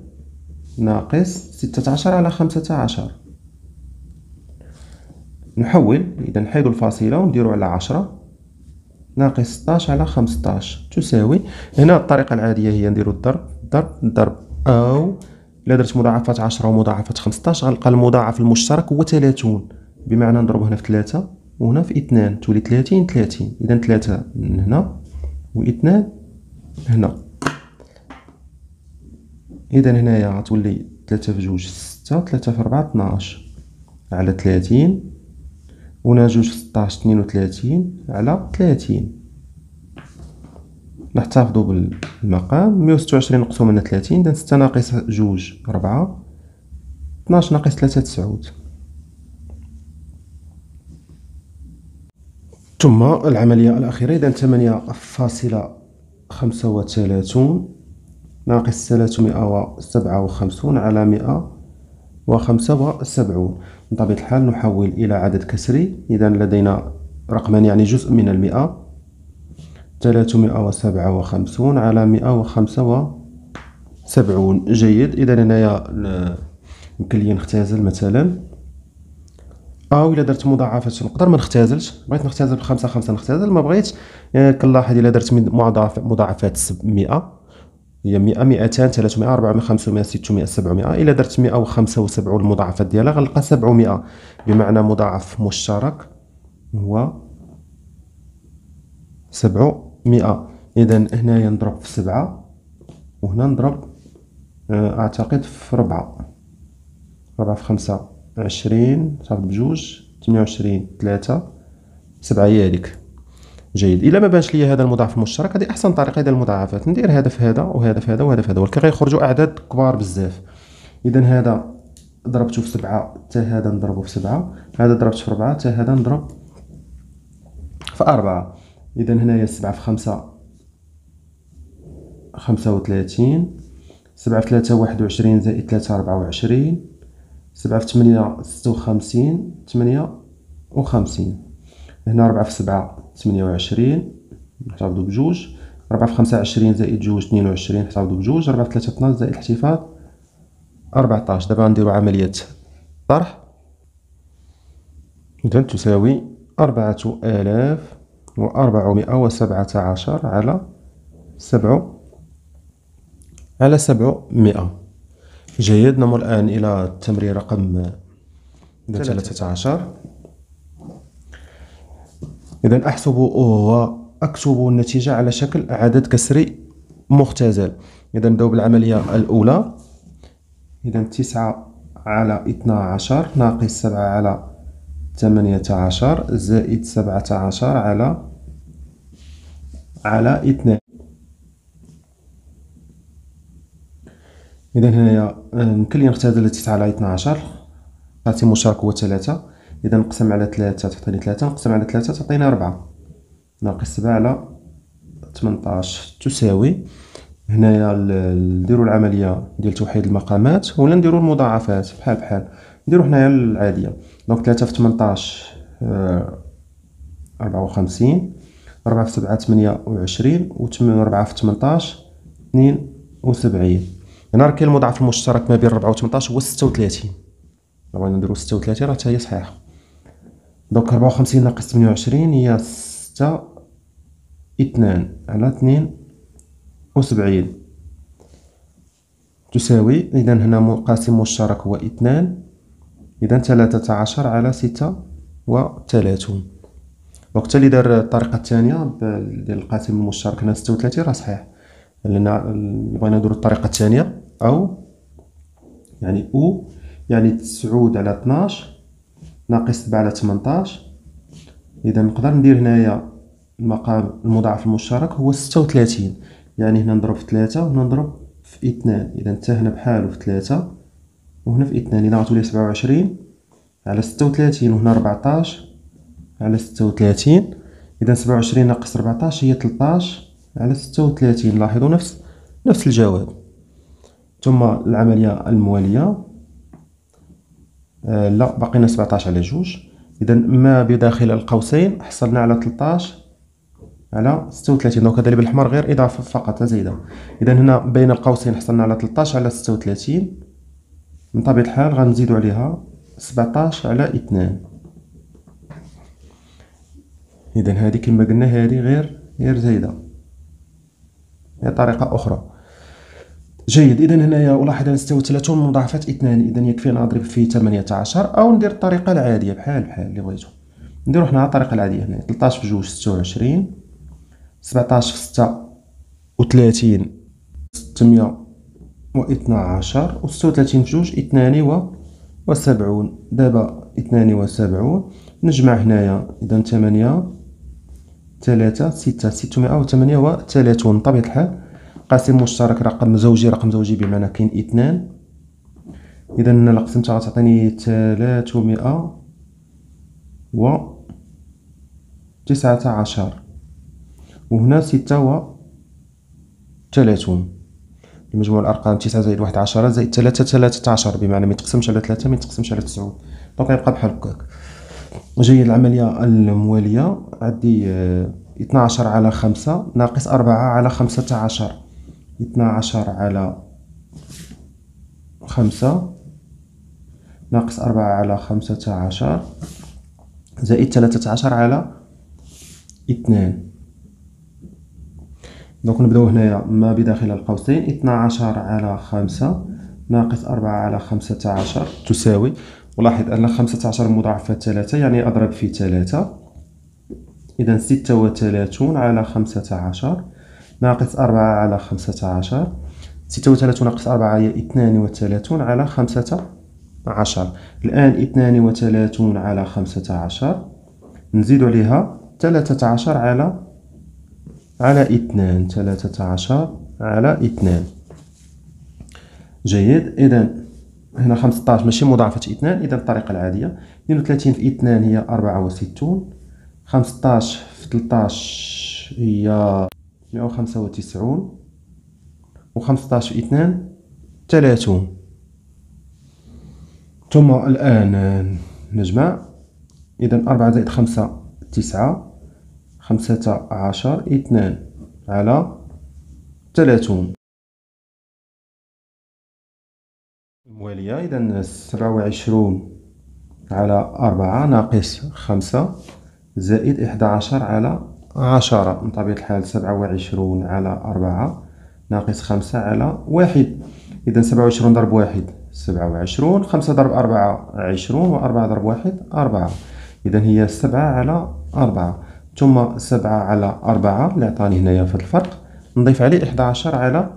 ناقص ستة عشر على خمسة عشر، نحول. إذا نحيدو الفاصلة ونديرو على عشرة ناقص ستاش على خمسطاش تساوي. هنا الطريقة العادية هي نديرو الضرب ضرب ضرب، أو إلا درت مضاعفات عشرة ومضاعفة خمسطاش غنلقى المضاعف المشترك هو ثلاثون، بمعنى نضرب هنا في ثلاثة وهنا في اثنان تولي ثلاثين ثلاثين. إذا ثلاثة من هنا واثنان هنا، إذا هنايا غتولي ثلاثة في جوج ستة، ثلاثة في ربعة اثناش على ثلاثين، هنا جوج في ستاش اثنين وثلاثين على ثلاثين. نحتفظو بالمقام، مية وستة وعشرين نقسم من ثلاثين، إذا ستة ناقص جوج ربعة، اثناش ناقص ثلاثة تسعود. ثم العملية الأخيرة، إذا ثمانية فاصلة خمسة وثلاثون ناقص ثلاثمائة وسبعة وخمسون على مائة وخمسة وسبعون. بطبيعة الحال نحول إلى عدد كسري، إذا لدينا رقما يعني جزء من المئة، ثلاثمائة وسبعة وخمسون على مائة وخمسة وسبعون. جيد، إذا هنايا يمكن لي نختازل مثلا، أو إلا درت مضاعفات نقدر ما نختازلش، بغيت نختازل بخمسة خمسة نختازل، ما بغيتش يعني كنلاحظ. إلا درت مضاعفات مئة هي مئة مئتان ثلاثمائة أربعمائة خمسمائة ستمائة سبعمائة، إلا درت مئة وخمسة وسبعون المضاعفات ديالها غنلقى سبعمائة، بمعنى مضاعف مشترك هو سبعمائة. إذا هنايا نضرب في سبعة وهنا نضرب أعتقد في ربعة، ربعة في خمسة عشرين، صافي بجوج ثمانية وعشرين ثلاثة سبعة هي هاديك. جيد، الا ما بانش ليا هذا المضاعف المشترك، هذه احسن طريقه ديال المضاعفات، ندير هذا في هذا وهذا في هذا وهذا في هذا، ولكن غيخرجوا اعداد كبار بزاف. اذا هذا ضربته في سبعة حتى هذا نضربه في سبعة، هذا ضربته في أربعة حتى هذا نضرب في أربعة. اذا هنايا سبعة في خمسة خمسة وثلاثين، سبعة في ثلاثة واحد وعشرين زائد ثلاثة أربعة وعشرين، سبعة في ثمانية ستة وخمسين ثمانية وخمسين، هنا أربعة في سبعة ثمانية وعشرين نحتفظو بجوج، ربعة في خمسة عشرين زائد جوج اثنين وعشرين نحتفظو بجوج، ربعة في ثلاثة اثناش زائد الاحتفاظ أربعطاش. دابا نديرو عملية طرح، إذا تساوي أربعة آلاف وأربعمائة وسبعة عشر على سبعة على سبعمائة. جيد، نمر الآن إلى التمرين رقم ثلاثة عشر. إذا أحسب وأكتب النتيجة على شكل عدد كسري مختزل. إذا نبداو بالعملية الأولى، إذا تسعة على اثنا عشر ناقص سبعة على ثمانية عشر زائد سبعة عشر على على اثنان. إذا هنايا يمكن لي نختزل تسعة على اثنا عشر، قاسم مشترك هو ثلاثة، إذا نقسم على ثلاثة تعطيني ثلاثة، نقسم على ثلاثة تعطيني أربعة، ناقص سبعة على ثمنطاش تساوي. هنايا نديرو العملية ديال توحيد المقامات ولا نديرو المضاعفات بحال بحال، نديرو هنايا العادية. دونك ثلاثة في ثمنطاش أربعة وخمسين، ربعة في سبعة ثمانية وعشرين، و ربعة في ثمنطاش اثنين وسبعين. هنا راه كاين المضاعف المشترك ما بين ربعة و ثمنطاش هو ستة وثلاثين، بغينا نديرو ستة وثلاثين راه حتى هي صحيحة. دوك ربعة وخمسين ناقص ثمانية وعشرين هي ستة اثنان على اثنين وسبعين تساوي. إذا هنا قاسم مشترك هو اثنان، إذا ثلاثة عشر على ستة وثلاثون. دوك تا اللي دار الطريقة الثانية ديال القاسم المشترك هنا ستة وثلاثين راه صحيح، لأن بغينا نديرو الطريقة الثانية، أو يعني أو يعني تسعود على اثناش ناقص سبعة على ثمنطاش. إذا نقدر ندير هنايا المقام المضاعف المشترك هو ستة وثلاثين، يعني هنا نضرب في ثلاثة وهنا نضرب في اثنان، إذا حتى هنا بحالو في ثلاثة وهنا في اثنان، إذا غتولي سبعة وعشرين على ستة وثلاثين وهنا أربعطاش على ستة وثلاثين، إذا سبعة وعشرين ناقص أربعطاش هي تلطاش على ستة وثلاثين. لاحظوا نفس نفس الجواب. ثم العملية الموالية آه لا بقينا سبعطاش على جوج، إذا ما بداخل القوسين حصلنا على تلطاش على ستة وثلاثين. دونك هذا اللي بالأحمر غير إضافة فقط لا زائدة. إذا هنا بين القوسين حصلنا على تلطاش على ستة وثلاثين، من طبيعة الحال غنزيدو عليها سبعطاش على اثنين. إذا هذه كما قلنا هذه غير غير زايدة، هي طريقة أخرى. جيد. إذا هنايا ألاحظ أن ستة وثلاثين مضاعفة اثنين، إذا يكفي نضرب في ثمانية عشر أو ندير الطريقة العادية بحال بحال اللي بغيتو. نديرو حنا الطريقة العادية هنا تلطاش في جوج ستة وعشرين، سبعطاش في ستة وثلاثين ستمية واثنا عشر، و ستة وثلاثين في جوج اثنان وسبعين. دابا اثنان وسبعين نجمع هنايا إذا ثمانية ثلاثة ستة ستمية وثمانية وثلاثين. بطبيعة الحال قاسم مشترك رقم زوجي رقم زوجي بمعنى كاين اثنان، إذا لا قسمتها غتعطيني ثلاثمية وتسعة عشر، وهنا ستة وثلاثين. مجموع الأرقام تسعة زائد واحد عشرة زائد ثلاثة ثلاثة عشر، بمعنى ما يتقسمش على ثلاثة ما يتقسمش على تسعود، دونك غيبقى بحال هكاك. جاي العملية الموالية عندي اثنا عشر على خمسة ناقص أربعة على خمسة عشر. اثنا عشر على خمسة ناقص أربعة على خمسة عشر زائد ثلاثة عشر على اثنين. دونك نبداو هنايا ما بداخل القوسين اثنا عشر على خمسة ناقص أربعة على خمسة عشر تساوي، ولاحظ أن خمسة عشر مضاعفة ثلاثة يعني أضرب في ثلاثة، إذا ستة وثلاثين على خمسة عشر ناقص أربعة على خمسة عشر. ستة وثلاثين ناقص أربعة هي اثنان وثلاثين على خمسة عشر. الآن اثنان وثلاثين على خمسة عشر نزيد عليها ثلاثة عشر على على اثنان، ثلاثة عشر على اثنان. جيد. إذا هنا خمسطاش ماشي مضاعفة اثنان، إذا الطريقة العادية اثنين وثلاثين في اثنان هي أربعة وستين، خمسطاش في ثلاثطاش هي مية وخمسة وتسعين، وخمسطاش في اثنان ثلاثين. ثم الآن نجمع، إذا أربعة زائد خمسة تسعة، خمسة عشر اثنان على ثلاثين. الموالية إذا سبعة وعشرون على أربعة ناقص خمسة زائد إحدى عشر على عشرة. من طبيعة الحال سبعة وعشرون على أربعة ناقص خمسة على واحد، إذا سبعة وعشرون ضرب واحد سبعة وعشرون، خمسة ضرب أربعة عشرون، وأربعة ضرب واحد أربعة، إذا هي سبعة على أربعة. ثم سبعة على أربعة اللي عطاني هنايا في الفرق نضيف عليه إحدى عشر على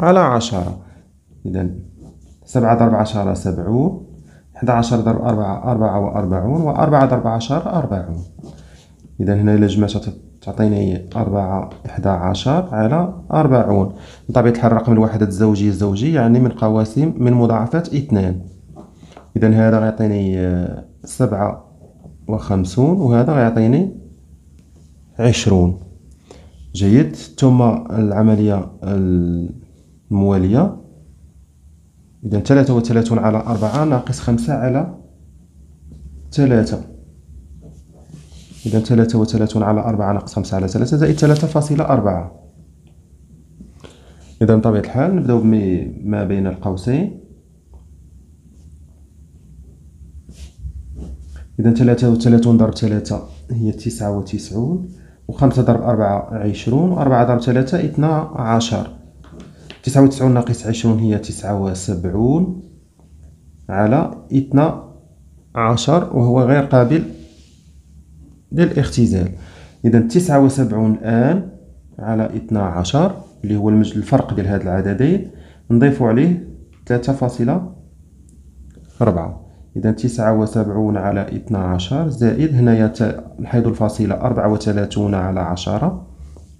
على عشرة، إذا سبعة ضرب عشرة سبعون، إحدى عشر ضرب أربعة أربعة وأربعون، وأربعة ضرب عشرة أربعون، إذا هنا إلا جمعتها تعطيني أربعة إحدى عشر على أربعون. بطبيعة الحال الرقم الواحد الزوجي الزوجي يعني من قواسم من مضاعفات اثنان، إذا هذا غيعطيني سبعة وخمسون وهذا غيعطيني عشرون. جيد. ثم العملية الموالية، إذا ثلاثة وثلاثون على أربعة ناقص خمسة على ثلاثة، إذا ثلاثة وثلاثون على أربعة ناقص خمسة على ثلاثة زائد ثلاثة فاصلة أربعة. إذا بطبيعة الحال نبداو بما بين القوسين، إذا ثلاثة وثلاثون ضرب ثلاثة هي تسعة وتسعون، وخمسة ضرب أربعة عشرون، وأربعة ضرب ثلاثة اثنا عشر. تسعة وتسعون ناقص عشرون هي تسعة وسبعون على اثنا عشر، وهو غير قابل للاختزال. إذا تسعة وسبعون الآن على اثنا عشر اللي هو الفرق بين هاد العددين نضيف عليه ثلاثة فاصلة أربعة، إذا تسعة وسبعون على اثنا عشر زائد هنايا نحيدو الفاصلة أربعة وثلاثون على عشرة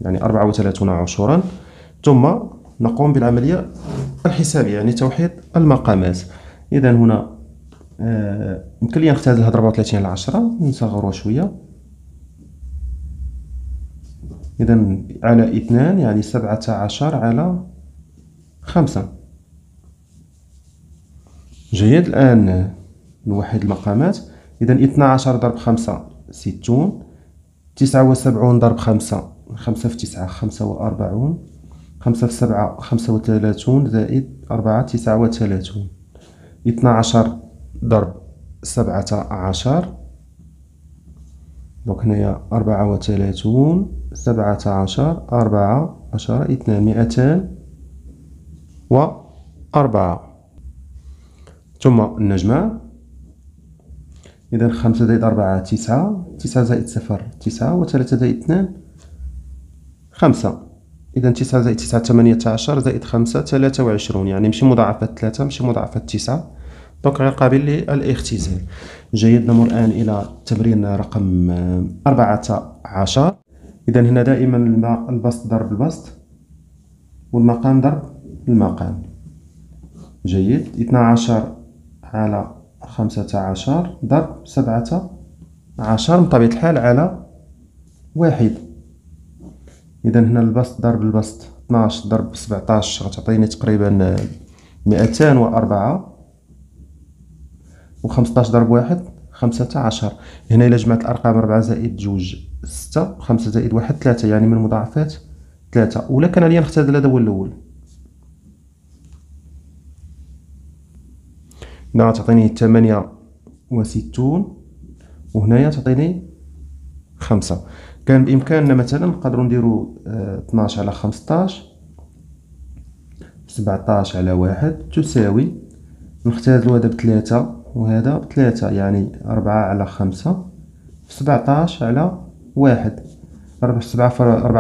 يعني أربعة وثلاثون عشرا. ثم نقوم بالعملية الحسابية يعني توحيد المقامات. إذا هنا يمكن آه لي نختزلها أربعة وثلاثين على عشرة، نصغروها شوية إذا على اثنان يعني سبعة عشر على خمسة. جيد. الآن نوحد المقامات. إذا اثنا عشر ضرب خمسة ستون، تسعة وسبعون ضرب خمسة خمسة في تسعة خمسة وأربعون، خمسة في سبعة خمسة وثلاثون زائد أربعة تسعة وثلاثون. اثنا عشر ضرب سبعة عشر، دونك هنايا أربعة وثلاثون سبعة عشر أربعة عشر اثنان مئتان وأربعة. ثم نجمع. إذا خمسة زائد أربعة تسعة، تسعة زائد صفر تسعة، وثلاثة زائد اثنان خمسة. إذا تسعة زائد تسعة ثمانية عشر، زائد خمسة ثلاثة وعشرون، يعني ماشي مضاعفة ثلاثة ماشي مضاعفة تسعة، دونك غير قابل للاختزال. جيد. نمر الآن إلى تمرين رقم أربعة عشر. إذا هنا دائما البسط ضرب البسط والمقام ضرب المقام. جيد. اثنا عشر على خمسة عشر ضرب سبعة عشر من طبيعة الحال على واحد. إذا هنا البسط ضرب البسط اثنا عشر ضرب سبعة عشر غتعطيني تقريبا مئتان وأربعة، وخمسة عشر ضرب واحد خمسة عشر. هنا إلا جمعت الأرقام أربعة زائد جوج ستة، خمسة زائد واحد ثلاثة، يعني من مضاعفات ثلاثة. ولا كان عليا نختزل هذا هو الأول، هنا تعطيني ثمانية وستون وهنايا تعطيني خمسة. كان بإمكاننا مثلا نقدروا نديرو اثنا عشر على خمسة عشر، سبعة عشر على واحد تساوي، نختازلو هذا بثلاثة وهذا بثلاثة، يعني أربعة على خمسة في سبعة عشر على واحد. أربعة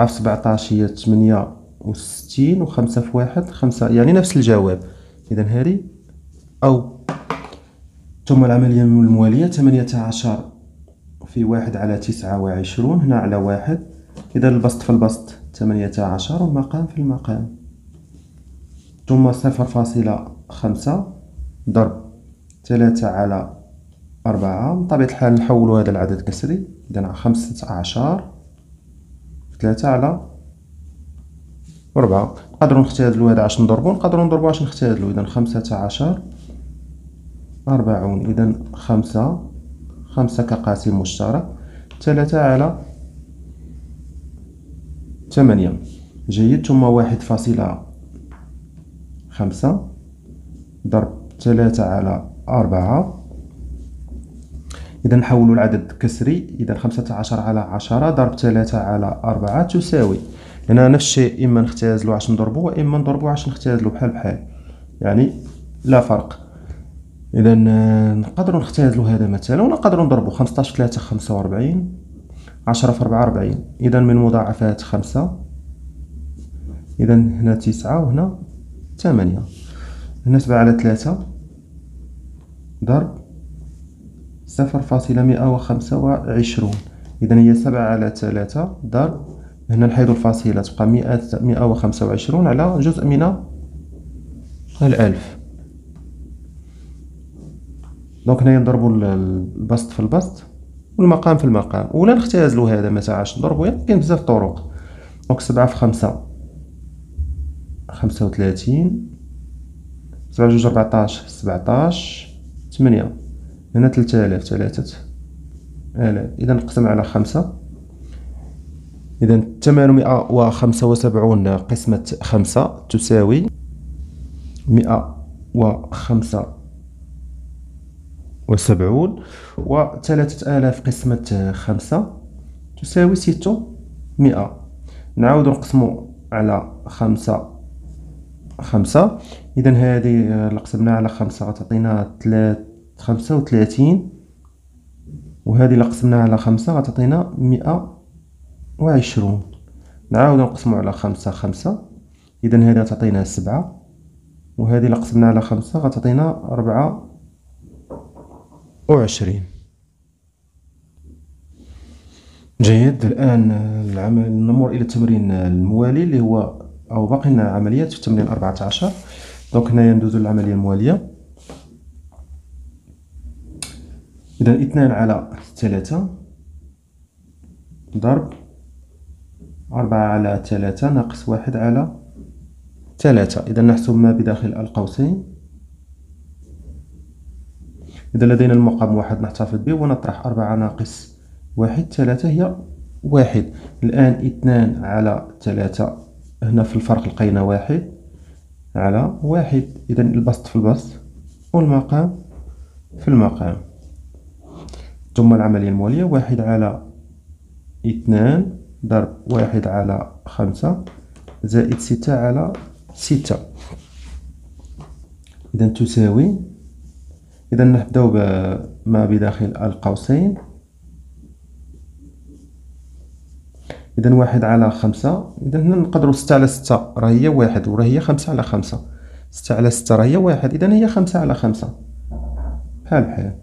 في سبعة عشر هي ثمانية وستين، وخمسة في واحد خمسة، يعني نفس الجواب. إذا هذه أو. ثم العملية الموالية. ثمانية عشر في واحد على تسعة وعشرون، هنا على واحد. إذا البسط في البسط ثمانية عشر والمقام في المقام. ثم صفر فاصلة خمسة ضرب ثلاثة على أربعة، بطبيعة الحال نحولوا هذا العدد كسري. إذا خمسة عشر في ثلاثة على أربعة. نقدروا نختازلو هذا عشان نضربو، نقدروا نضربو عشان نختازلو. إذا خمسة عشر أربعون. إذا خمسة خمسة كقاسم مشترك ثلاثة على ثمانية. جيد. ثم واحد فاصلة خمسة ضرب ثلاثة على أربعة. إذا نحولوا العدد كسري. إذا خمسة عشر على عشرة ضرب ثلاثة على أربعة تساوي. هنا نفس الشيء، إما نختازلو عشان نضربو وإما نضربو عشان نختازلو، بحال بحال يعني لا فرق. إذا نقدروا نختازلو هذا مثلا ونقدروا نضربو. خمسة عشر في ثلاثة خمسة وأربعين، عشرة في أربعة وأربعين، إذا من مضاعفات خمسة. إذا هنا تسعة وهنا ثمانية. هنا سبعة على ثلاثة ضرب صفر فاصلة مئة وخمسة وعشرون. إذا هي سبعة على ثلاثة ضرب، هنا نحيدو الفاصلة تبقى مئة مئة وخمسة وعشرون على جزء من الألف. دونك هنايا نضربو البسط في البسط والمقام في المقام، ولا نختازلو هذا مثلا عشان نضربو، يعني كاين بزاف طرق. دونك سبعة في خمسة خمسة وثلاثين، سبعة جوج ربعتاش سبعتاش، ثمانية هنا ثلاثة آلاف ثلاثة آلاف. إذا نقسم على خمسة. إذا ثمانمائة وخمسة وسبعون قسمة خمسة تساوي مائة وخمسة وسبعون، وثلاثة آلاف قسمة خمسة تساوي ستمائة. نعود نقسمو على خمسة خمسة. إذا هذه اللي قسمناها على خمسة غتعطينا خمسة وثلاثين، وهذه اللي قسمناها على خمسة غتعطينا مائة وعشرون. نعاود نقسمو على خمسة خمسة. إذا هذه تعطينا سبعة، وهذه اللي قسمنا على خمسة غتعطينا أربعة وعشرين. جيد. الآن العمل نمر إلى التمرين الموالي اللي هو أو باقي لنا عمليات في التمرين أربعة عشر. دونك هنايا ندوزو للعملية الموالية. إذا اثنان على ثلاثة ضرب أربعة على ثلاثة ناقص واحد على ثلاثة. إذا نحسب ما بداخل القوسين. إذا لدينا المقام واحد نحتفظ به ونطرح أربعة ناقص واحد ثلاثة هي واحد. الآن اثنان على ثلاثة هنا في الفرق لقينا واحد على واحد. إذا البسط في البسط والمقام في المقام. ثم العملية الموالية واحد على اثنان ضرب واحد على خمسة زائد ستة على ستة. إذا تساوي. إذا نبداو بما بداخل القوسين. إذا واحد على خمسة. إذا هنا نقدروا ستة على ستة راه هي واحد وراه هي خمسة على خمسة. ستة على ستة راه هي واحد. إذا هي خمسة على خمسة بحال بحال.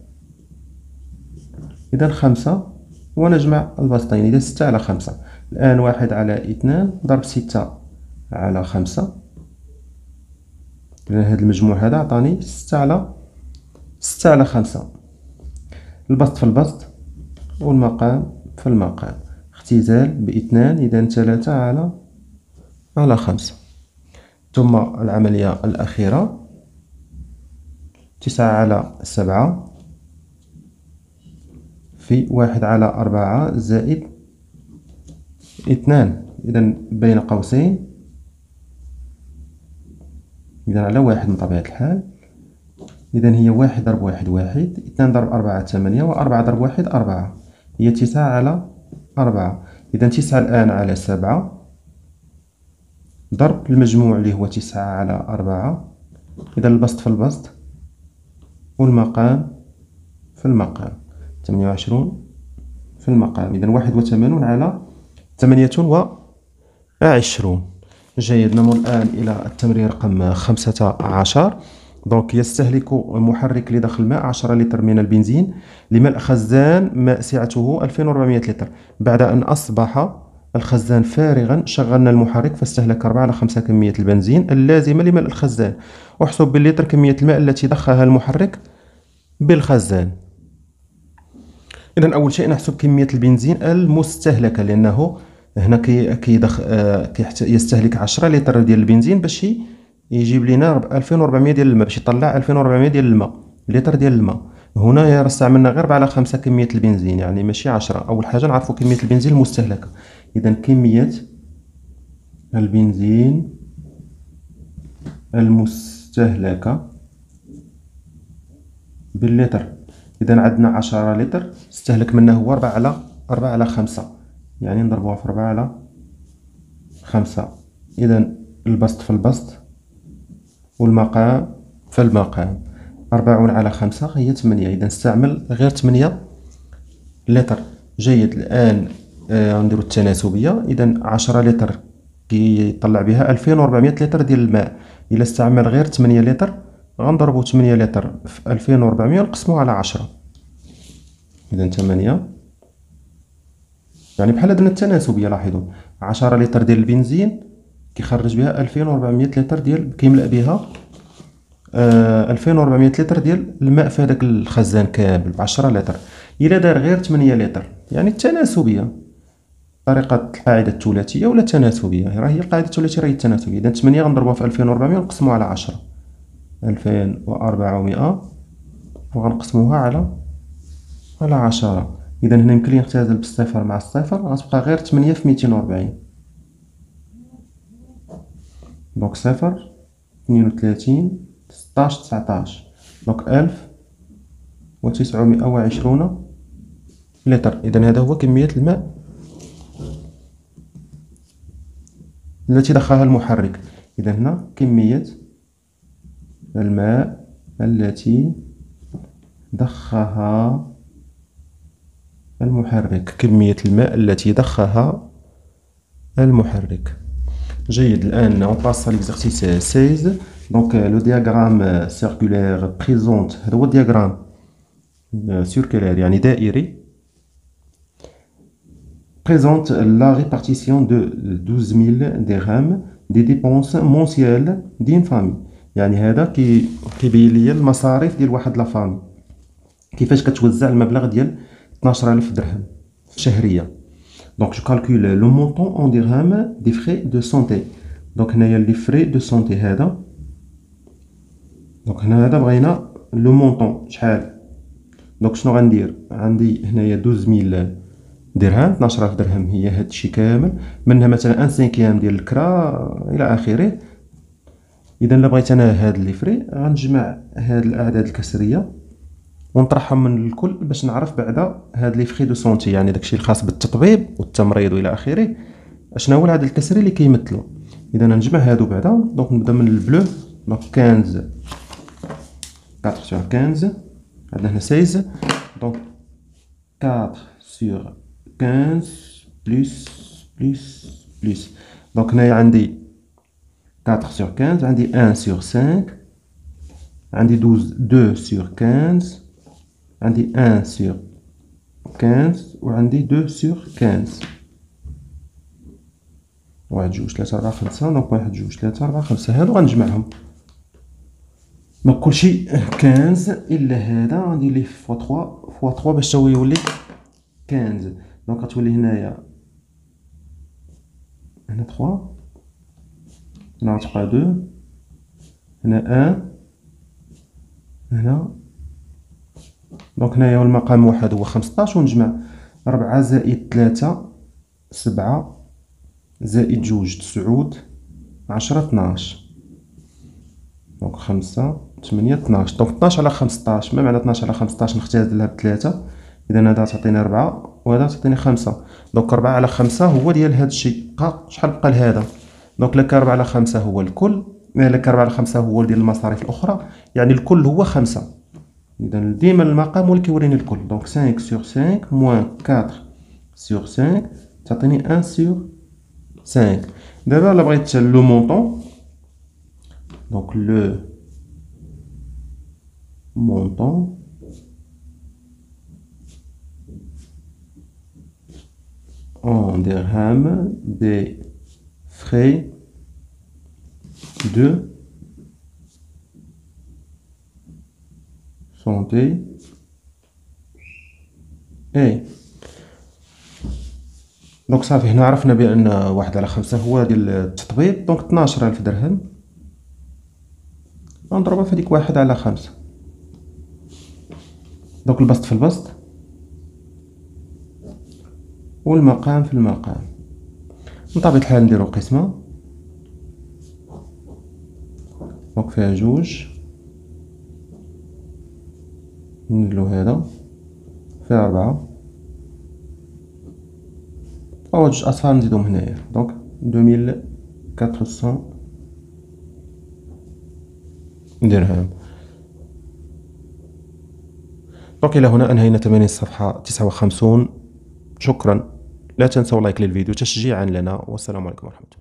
إذا خمسة ونجمع البسطين. إذا ستة على خمسة. الآن واحد على اثنان ضرب ستة على خمسة. إذا هذا المجموع هذا عطاني ستة على ستة على خمسة. البسط في البسط والمقام في المقام. اختزال باثنان. إذا ثلاثة على على خمسة. ثم العملية الأخيرة تسعة على سبعة في واحد على أربعة زائد اثنان. إذا بين قوسين. إذا على واحد من طبيعة الحال. إذا هي واحد ضرب واحد واحد، اثنان ضرب أربعة ثمانية، وأربعة ضرب واحد أربعة، هي تسعة على أربعة. إذا تسعة الآن على سبعة ضرب المجموع اللي هو تسعة على أربعة. إذا البسط في البسط والمقام في المقام. ثمانية وعشرون في المقام. إذا واحد وثمانون على ثمانية وعشرون. جيد. نمر الآن إلى التمرين رقم خمسة عشر. دونك يستهلك محرك لضخ الماء عشرة لتر من البنزين لملء خزان ماء سعته ألفين وأربعمائة لتر. بعد أن أصبح الخزان فارغا شغلنا المحرك فاستهلك أربعة على خمسة كمية البنزين اللازمة لملء الخزان. احسب باللتر كمية الماء التي ضخها المحرك بالخزان. إذا أول شيء نحسب كمية البنزين المستهلكة لأنه هنا كي كيدخ يستهلك عشرة لتر ديال البنزين باش يجيب لنا ألفين وأربعمائة ديال الماء باش يطلع ألفين وأربعمائة ديال الماء لتر ديال الماء. هنا استعملنا غير أربعة على خمسة كمية البنزين يعني ماشي عشرة. أول حاجة نعرفوا كمية البنزين المستهلكة. إذا كمية البنزين المستهلكة باللتر. إذا عندنا عشرة لتر استهلك منه هو أربعة على أربعة على خمسة يعني نضربوها في أربعة على خمسة. إذا البسط في البسط والمقام في المقام. أربعون على خمسة هي ثمانية. إذا نستعمل غير ثمانية لتر. جيد. الآن غنديرو آه التناسبية. إذا عشرة لتر كيطلع بها ألفين وأربعمائة لتر ديال الماء. إلا استعمل غير ثمانية لتر غنضربو ثمانية لتر في ألفين وأربعمائة ونقسموه على عشرة. إذا ثمانية يعني بحال درنا التناسبية. لاحظوا عشرة لتر ديال البنزين كيخرج بها ألفين وأربعمائة لتر ديال كيملأ بها آه ألفين وأربعمائة لتر ديال الماء في هذاك الخزان كامل ب عشرة لتر. إلا دار غير ثمانية لتر يعني التناسبية. طريقة القاعدة الثلاثية ولا التناسبية راه هي القاعدة الثلاثية راه هي التناسبية. إذا ثمانية غنضربوها في ألفين وأربعمائة ونقسموها على عشرة. ألفين وأربعمائة وغنقسموها على على عشرة. إذا هنا يمكن لي نختزل بالصفر مع الصفر غتبقى غير ثمانية في مئتين وأربعين. دونك صفر اثنين وثلاثين ستاش تسعتاش. دونك ألف وتسعمائة وعشرون لتر. إذا هذا هو كمية الماء التي ضخها المحرك. إذا هنا كمية الماء التي ضخها المحرك. كمية الماء التي ضخها المحرك. جيد. الآن on passe à l'exercice seize. Donc le diagramme circulaire présente هذا هو الدياغرام circulaire يعني دائري. Présente la répartition de douze mille dirhams des dépenses mensuelles d'une famille. يعني هذا كي كيبين لي المصاريف ديال واحد لا فامي كيفاش كتوزع المبلغ ديال اثناش ألف درهم شهريا. Donc je calcule le montant en dirham des frais de santé. Donc il y a les frais de santé. Donc on a le montant. Donc je vais dire, il y a douze mille درهم اثنا عشر ألف درهم هي هاد الشيء كامل، منها مثلا ان سانكيام ديال الكرا الى اخره. اذا الا بغيت انا هاد لي فري غنجمع هاد الاعداد الكسريه ونطرحهم من الكل باش نعرف بعدا هاد لي فري دو سونتي، يعني داكشي الخاص بالتطبيب والتمريض والى اخره، شنو هو العدد الكسري اللي كيمثلو. اذا نجمع هادو بعدا. دونك نبدا من البلو. دونك خمسطاش أربعة sur خمسطاش، عندنا هنا ستة عشر. دونك أربعة sur quinze plus plus plus. Donc là j'ai quatre sur quinze, j'ai un sur cinq, j'ai douze deux sur quinze, j'ai un sur quinze ou j'ai deux sur quinze. واحد جوج ثلاثة أربعة خمسة. دونك واحد جوج ثلاثة أربعة خمسة، هادو غنجمعهم. دونك كلشي خمسطاش الا هذا غندير ليه فوا ثلاثة فوا ثلاثة باش هو يولي خمسطاش. دونك غتولي هنايا هنا ثلاثة، هنا غتبقى اثنين، هنا واحد، هنا. دونك هنايا المقام واحد هو خمسطاش، ونجمع أربعة زائد ثلاثة سبعة، زائد جوج تسعود، عشرة اثنا عشر. دونك خمسة ثمانية اثنا عشر. دونك اثنا عشر على خمسطاش، ما معنى اثنا عشر على خمسطاش؟ نختزلها بثلاثة. إذا هذا تعطيني أربعة وهذا تعطيني خمسة. دونك أربعة على خمسة هو ديال هذا الشيء، بقى شحال بقى لهذا؟ دونك لك أربعة على خمسة هو الكل، لك أربعة على خمسة هو ديال المصاريف الأخرى، يعني الكل هو خمسة. إذا ديما المقام هو اللي كيوريني الكل. دونك خمسة sur خمسة moins أربعة sur خمسة تعطيني واحد sur خمسة. دابا إلا بغيت لو مونطون، دونك لو مونطون. En dirham des frais de santé et donc صافي. هنا عرفنا بأن واحد على خمسة هو ديال التطبيب. دونك اثنا عشر ألف درهم نضربها في هاديك واحد على خمسة. دونك البسط في البسط والمقام في المقام. بطبيعة الحال نديرو قسمة. دونك فيها جوج، ندلو هذا فيها أربعة، أو جوج أصفار نزيدهم هنايا. دونك ألفين وأربعمية درهم. دونك إلى هنا أنهينا ثمانين صفحة تسعة وخمسون. شكرا، لا تنسوا لايك للفيديو تشجيعا لنا، والسلام عليكم ورحمة الله.